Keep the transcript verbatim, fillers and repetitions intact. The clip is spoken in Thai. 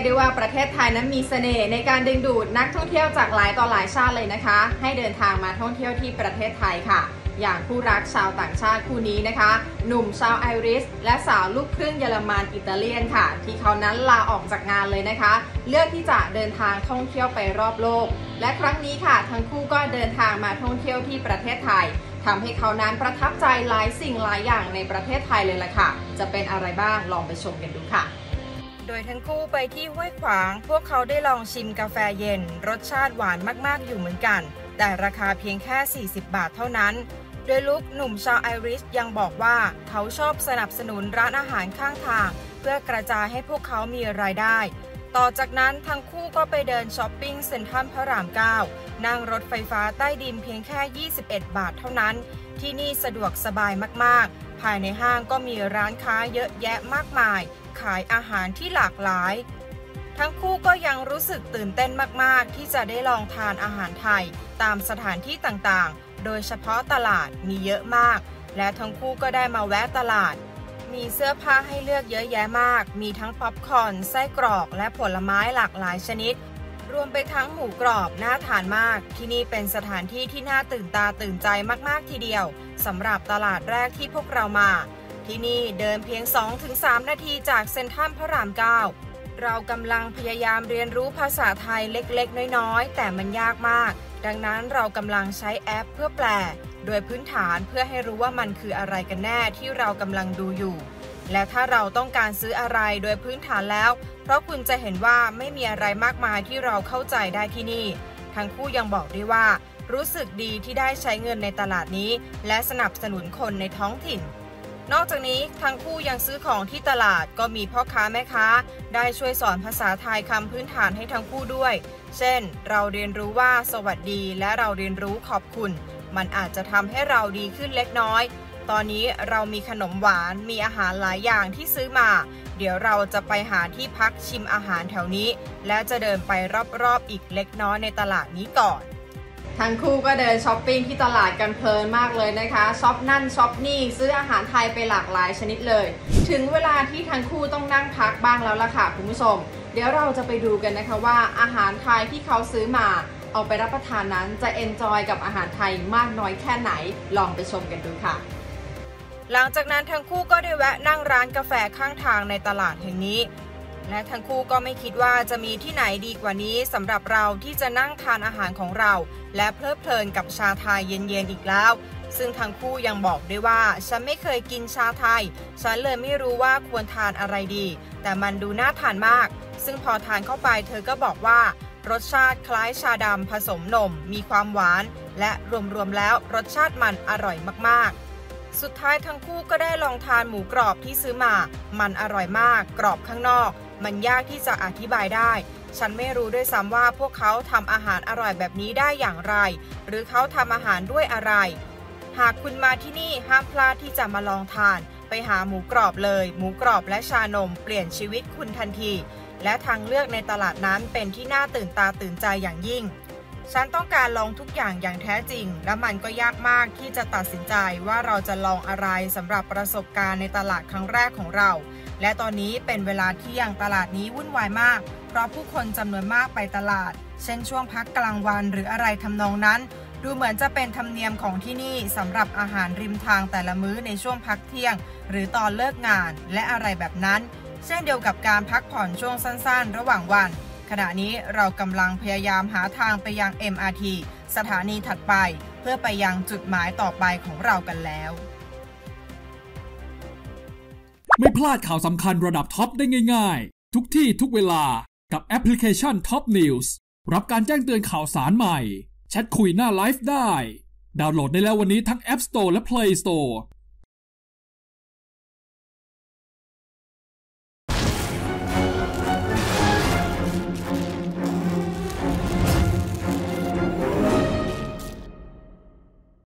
ยกได้ว่าประเทศไทยนั้นมีเสน่ห์ในการดึงดูดนักท่องเที่ยวจากหลายต่อหลายชาติเลยนะคะให้เดินทางมาท่องเที่ยวที่ประเทศไทยค่ะอย่างคู่รักชาวต่างชาติคู่นี้นะคะหนุ่มชาวไอริชและสาวลูกครึ่งเยอรมันอิตาเลียนค่ะที่เขานั้นลาออกจากงานเลยนะคะเลือกที่จะเดินทางท่องเที่ยวไปรอบโลกและครั้งนี้ค่ะทั้งคู่ก็เดินทางมาท่องเที่ยวที่ประเทศไทยทำให้เขานั้นประทับใจหลายสิ่งหลายอย่างในประเทศไทยเลยล่ะค่ะจะเป็นอะไรบ้างลองไปชมกันดูค่ะโดยทั้งคู่ไปที่ห้วยขวางพวกเขาได้ลองชิมกาแฟเย็นรสชาติหวานมากๆอยู่เหมือนกันแต่ราคาเพียงแค่สี่สิบบาทเท่านั้นโดยลูกหนุ่มชาวไอริชยังบอกว่าเขาชอบสนับสนุนร้านอาหารข้างทางเพื่อกระจายให้พวกเขามีรายได้ต่อจากนั้นทั้งคู่ก็ไปเดินช้อปปิ้งเซ็นทรัลพระรามเก้านั่งรถไฟฟ้าใต้ดินเพียงแค่ยี่สิบเอ็ดบาทเท่านั้นที่นี่สะดวกสบายมากๆภายในห้างก็มีร้านค้าเยอะแยะมากมายขายอาหารที่หลากหลายทั้งคู่ก็ยังรู้สึกตื่นเต้นมากๆที่จะได้ลองทานอาหารไทยตามสถานที่ต่างๆโดยเฉพาะตลาดมีเยอะมากและทั้งคู่ก็ได้มาแวะตลาดมีเสื้อผ้าให้เลือกเยอะแยะมากมีทั้งป๊อปคอร์นไส้กรอกและผลไม้หลากหลายชนิดรวมไปทั้งหมูกรอบน่าทานมากที่นี่เป็นสถานที่ที่น่าตื่นตาตื่นใจมากๆทีเดียวสำหรับตลาดแรกที่พวกเรามาที่นี่เดินเพียง สองถึงสามนาทีจากเซ็นทรัลพระราม เก้าเรากำลังพยายามเรียนรู้ภาษาไทยเล็กๆน้อยๆแต่มันยากมากดังนั้นเรากำลังใช้แอปเพื่อแปลโดยพื้นฐานเพื่อให้รู้ว่ามันคืออะไรกันแน่ที่เรากำลังดูอยู่และถ้าเราต้องการซื้ออะไรโดยพื้นฐานแล้วเพราะคุณจะเห็นว่าไม่มีอะไรมากมายที่เราเข้าใจได้ที่นี่ทั้งคู่ยังบอกด้วยว่ารู้สึกดีที่ได้ใช้เงินในตลาดนี้และสนับสนุนคนในท้องถิ่นนอกจากนี้ทั้งคู่ยังซื้อของที่ตลาดก็มีพ่อค้าแม่ค้าได้ช่วยสอนภาษาไทยคำพื้นฐานให้ทั้งคู่ด้วยเช่นเราเรียนรู้ว่าสวัสดีและเราเรียนรู้ขอบคุณมันอาจจะทำให้เราดีขึ้นเล็กน้อยตอนนี้เรามีขนมหวานมีอาหารหลายอย่างที่ซื้อมาเดี๋ยวเราจะไปหาที่พักชิมอาหารแถวนี้และจะเดินไปรอบๆอีกเล็กน้อยในตลาดนี้ก่อนทั้งคู่ก็เดินช้อปปิ้งที่ตลาดกันเพลินมากเลยนะคะช็อปนั่นช็อปนี่ซื้ออาหารไทยไปหลากหลายชนิดเลยถึงเวลาที่ทั้งคู่ต้องนั่งพักบ้างแล้วล่ะค่ะคุณผู้ชมเดี๋ยวเราจะไปดูกันนะคะว่าอาหารไทยที่เขาซื้อมาเอาไปรับประทานนั้นจะเอนจอยกับอาหารไทยมากน้อยแค่ไหนลองไปชมกันดูค่ะหลังจากนั้นทั้งคู่ก็ได้แวะนั่งร้านกาแฟข้างทางในตลาดแห่งนี้และทั้งคู่ก็ไม่คิดว่าจะมีที่ไหนดีกว่านี้สำหรับเราที่จะนั่งทานอาหารของเราและเพลิดเพลินกับชาไทยเย็นๆอีกแล้วซึ่งทั้งคู่ยังบอกด้วยว่าฉันไม่เคยกินชาไทยฉันเลยไม่รู้ว่าควรทานอะไรดีแต่มันดูน่าทานมากซึ่งพอทานเข้าไปเธอก็บอกว่ารสชาติคล้ายชาดำผสมนมมีความหวานและรวมๆแล้วรสชาติมันอร่อยมากๆสุดท้ายทั้งคู่ก็ได้ลองทานหมูกรอบที่ซื้อมามันอร่อยมากกรอบข้างนอกมันยากที่จะอธิบายได้ฉันไม่รู้ด้วยซ้ำว่าพวกเขาทำอาหารอร่อยแบบนี้ได้อย่างไรหรือเขาทำอาหารด้วยอะไรหากคุณมาที่นี่ห้ามพลาดที่จะมาลองทานไปหาหมูกรอบเลยหมูกรอบและชานมเปลี่ยนชีวิตคุณทันทีและทางเลือกในตลาดนั้นเป็นที่น่าตื่นตาตื่นใจอย่างยิ่งฉันต้องการลองทุกอย่างอย่างแท้จริงและมันก็ยากมากที่จะตัดสินใจว่าเราจะลองอะไรสำหรับประสบการณ์ในตลาดครั้งแรกของเราและตอนนี้เป็นเวลาเที่ยงตลาดนี้วุ่นวายมากเพราะผู้คนจำนวนมากไปตลาดเช่นช่วงพักกลางวันหรืออะไรทำนองนั้นดูเหมือนจะเป็นธรรมเนียมของที่นี่สำหรับอาหารริมทางแต่ละมื้อในช่วงพักเที่ยงหรือตอนเลิกงานและอะไรแบบนั้นเช่นเดียวกับการพักผ่อนช่วงสั้นๆระหว่างวันขณะนี้เรากำลังพยายามหาทางไปยัง เอ็ม อาร์ ที สถานีถัดไปเพื่อไปยังจุดหมายต่อไปของเรากันแล้วไม่พลาดข่าวสำคัญระดับท็อปได้ง่ายๆทุกที่ทุกเวลากับแอปพลิเคชัน ท็อป นิวส์ รับการแจ้งเตือนข่าวสารใหม่แชทคุยหน้าไลฟ์ได้ดาวน์โหลดได้แล้ววันนี้ทั้ง App Store และ Play Store